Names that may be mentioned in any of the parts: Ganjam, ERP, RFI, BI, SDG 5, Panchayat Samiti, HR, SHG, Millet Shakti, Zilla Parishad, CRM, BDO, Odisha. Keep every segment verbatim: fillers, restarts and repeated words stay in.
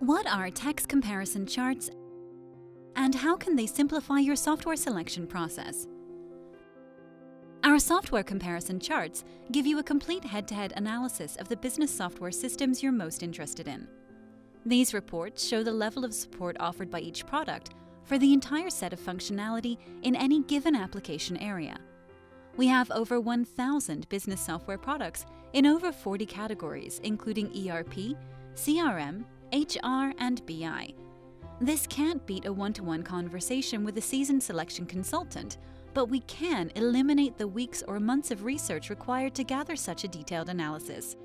What are tax comparison charts and how can they simplify your software selection process? Our software comparison charts give you a complete head-to-head analysis of the business software systems you're most interested in. These reports show the level of support offered by each product for the entire set of functionality in any given application area. We have over one thousand business software products in over forty categories, including E R P, C R M, H R, and B I. This can't beat a one-to-one conversation with a seasoned selection consultant, but we can eliminate the weeks or months of research required to gather such a detailed analysis.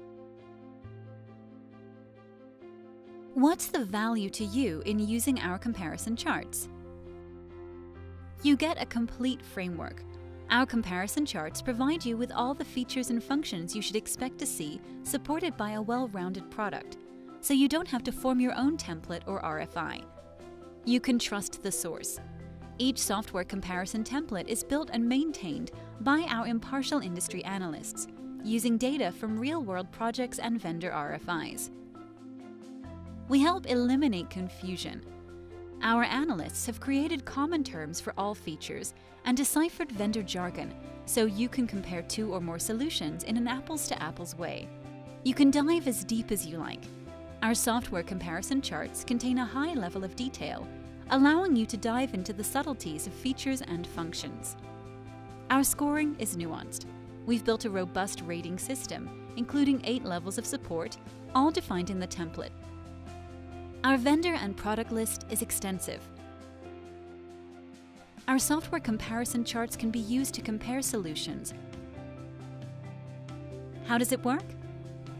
What's the value to you in using our comparison charts? You get a complete framework. Our comparison charts provide you with all the features and functions you should expect to see supported by a well-rounded product, so you don't have to form your own template or R F I. You can trust the source. Each software comparison template is built and maintained by our impartial industry analysts, using data from real-world projects and vendor R F Is. We help eliminate confusion. Our analysts have created common terms for all features and deciphered vendor jargon, so you can compare two or more solutions in an apples-to-apples way. You can dive as deep as you like. Our software comparison charts contain a high level of detail, allowing you to dive into the subtleties of features and functions. Our scoring is nuanced. We've built a robust rating system, including eight levels of support, all defined in the template. Our vendor and product list is extensive. Our software comparison charts can be used to compare solutions. How does it work?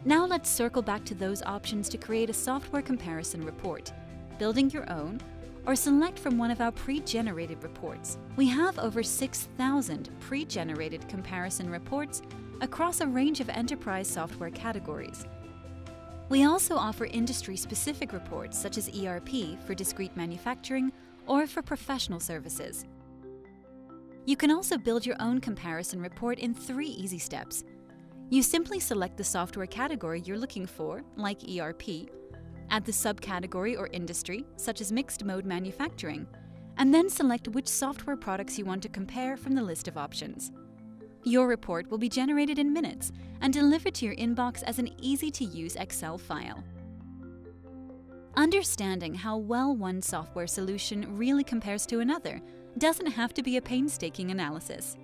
Now let's circle back to those options to create a software comparison report, building your own, or select from one of our pre-generated reports. We have over six thousand pre-generated comparison reports across a range of enterprise software categories. We also offer industry-specific reports such as E R P for discrete manufacturing or for professional services. You can also build your own comparison report in three easy steps. You simply select the software category you're looking for, like E R P, add the subcategory or industry, such as mixed-mode manufacturing, and then select which software products you want to compare from the list of options. Your report will be generated in minutes and delivered to your inbox as an easy-to-use Excel file. Understanding how well one software solution really compares to another doesn't have to be a painstaking analysis.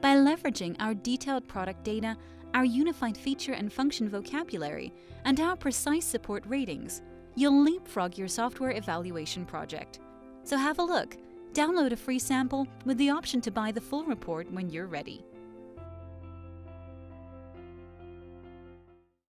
By leveraging our detailed product data, our unified feature and function vocabulary, and our precise support ratings, you'll leapfrog your software evaluation project. So have a look. Download a free sample with the option to buy the full report when you're ready.